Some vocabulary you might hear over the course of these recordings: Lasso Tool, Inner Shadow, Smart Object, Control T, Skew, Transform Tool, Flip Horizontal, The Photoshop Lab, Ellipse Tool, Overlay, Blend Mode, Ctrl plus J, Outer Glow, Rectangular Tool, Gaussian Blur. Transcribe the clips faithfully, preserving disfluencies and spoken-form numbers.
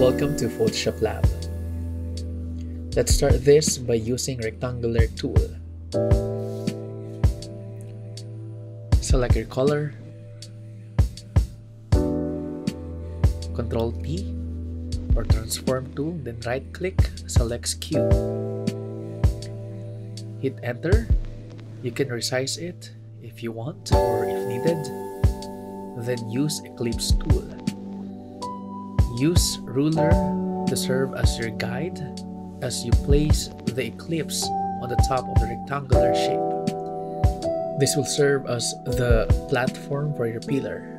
Welcome to Photoshop Lab. Let's start this by using Rectangular Tool. Select your color, Control T or Transform Tool, then right click, select Skew. Hit enter. You can resize it if you want or if needed. Then use Ellipse Tool. Use ruler to serve as your guide as you place the ellipse on the top of the rectangular shape. This will serve as the platform for your pillar.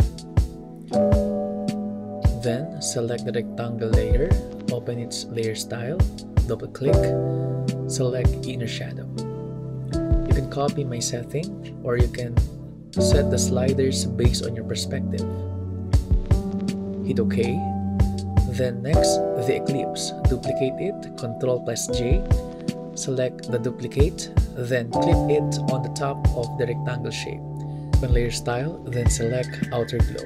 Then select the rectangle layer, open its layer style, double click, select Inner Shadow. You can copy my setting or you can set the sliders based on your perspective. Hit OK. Then next, the ellipse. Duplicate it, Ctrl plus J, select the duplicate, then clip it on the top of the rectangle shape. Open layer style, then select Outer Glow.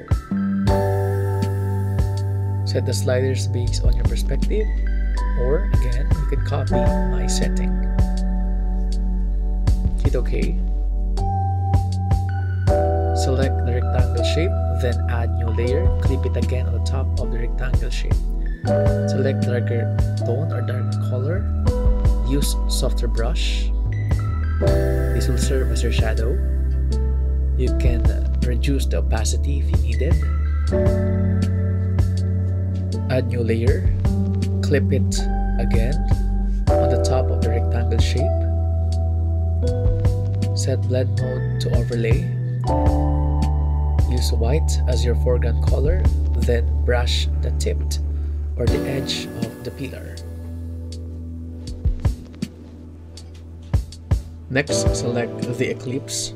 Set the sliders based on your perspective, or again, you can copy my setting. Hit OK. Select the rectangle shape, then add new layer, clip it again on the top of the rectangle shape. Select darker tone or dark color, use softer brush. This will serve as your shadow. You can reduce the opacity if you need it. Add new layer, clip it again on the top of the rectangle shape. Set Blend Mode to Overlay. Use white as your foreground color, then brush the tip or the edge of the pillar. Next, select the ellipse,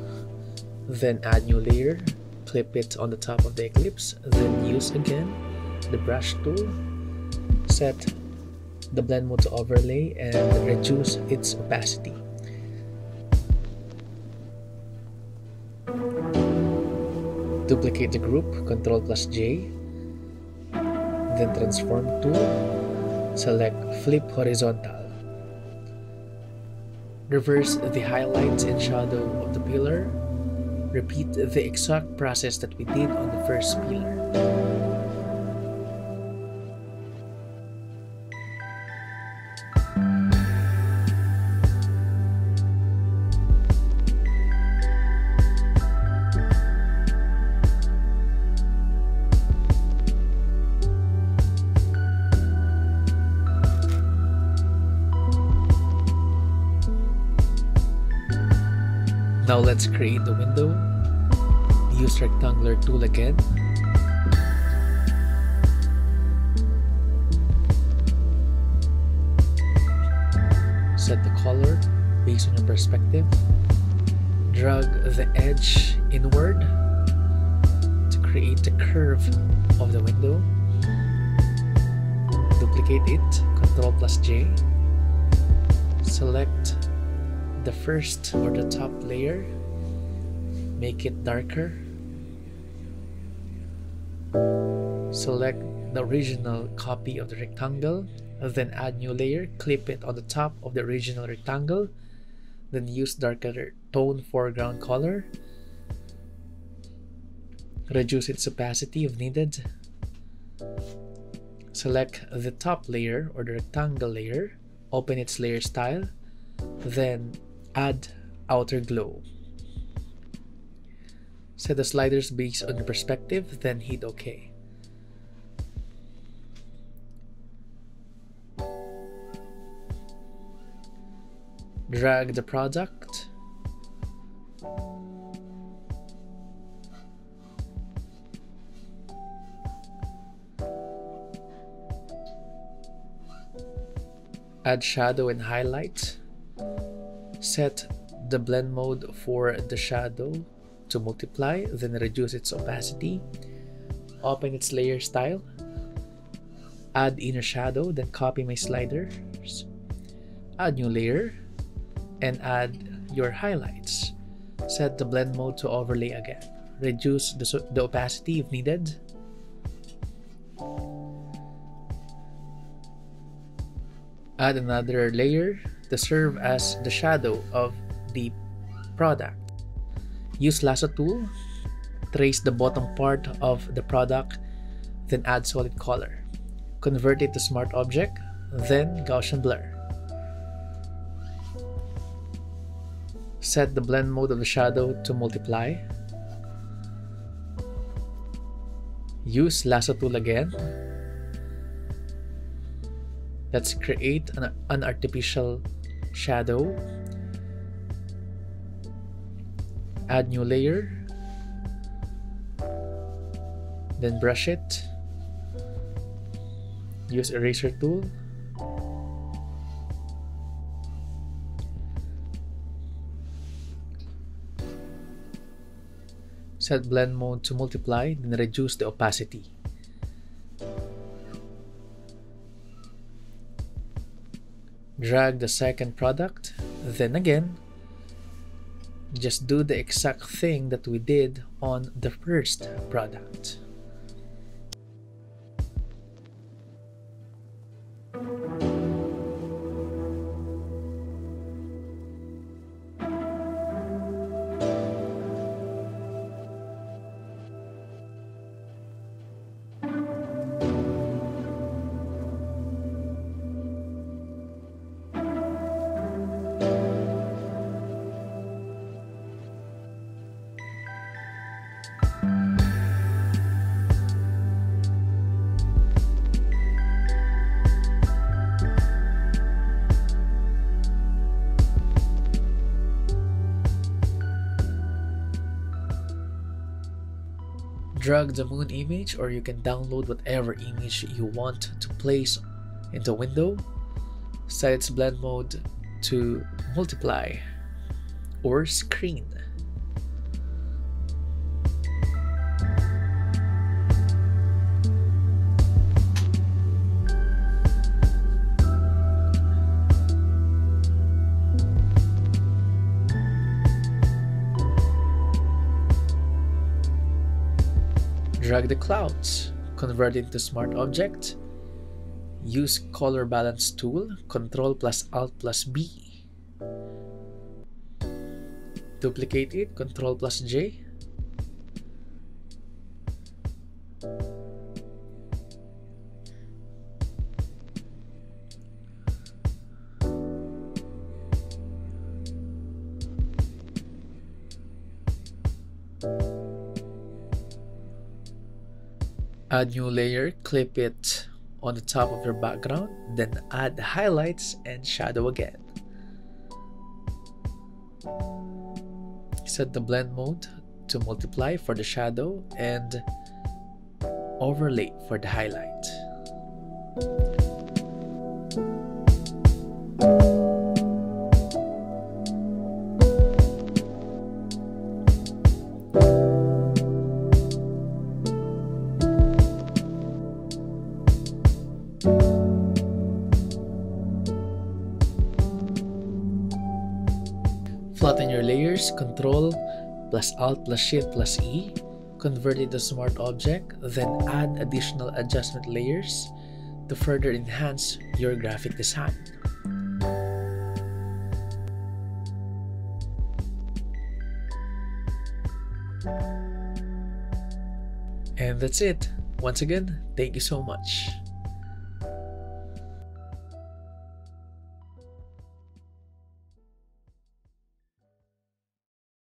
then add new layer, clip it on the top of the ellipse, then use again the brush tool, set the blend mode to overlay and reduce its opacity. Duplicate the group, Ctrl plus J, then Transform Tool, select Flip Horizontal. Reverse the highlights and shadow of the pillar. Repeat the exact process that we did on the first pillar. Now let's create the window. Use Rectangular Tool again. Set the color based on your perspective. Drag the edge inward to create the curve of the window. Duplicate it, Ctrl plus J. Select the first or the top layer, make it darker. Select the original copy of the rectangle, then add new layer, clip it on the top of the original rectangle, then use darker tone foreground color, reduce its opacity if needed. Select the top layer or the rectangle layer, open its layer style, then add Outer Glow. Set the sliders based on your perspective, then hit OK. Drag the product. Add shadow and highlight. Set the blend mode for the shadow to multiply, then reduce its opacity. Open its layer style. Add Inner Shadow, then copy my sliders. Add new layer and add your highlights. Set the blend mode to overlay again. Reduce the, the opacity if needed. Add another layer to serve as the shadow of the product. Use Lasso Tool, trace the bottom part of the product, then add solid color. Convert it to Smart Object, then Gaussian Blur. Set the blend mode of the shadow to multiply. Use Lasso Tool again. Let's create an, an artificial shadow. Add new layer. Then brush it. Use eraser tool. Set blend mode to multiply, then reduce the opacity. Drag the second product, then again, just do the exact thing that we did on the first product. Drag the moon image, or you can download whatever image you want to place into window. Set its blend mode to multiply or screen. Drag the clouds, convert it to Smart Object, use Color Balance Tool, Ctrl plus Alt plus B. Duplicate it, Ctrl plus J. Add new layer, clip it on the top of your background, then add the highlights and shadow again. Set the blend mode to multiply for the shadow and overlay for the highlight. Flatten your layers, Control plus Alt plus Shift plus E, convert it to Smart Object, then add additional adjustment layers to further enhance your graphic design. And that's it. Once again, thank you so much.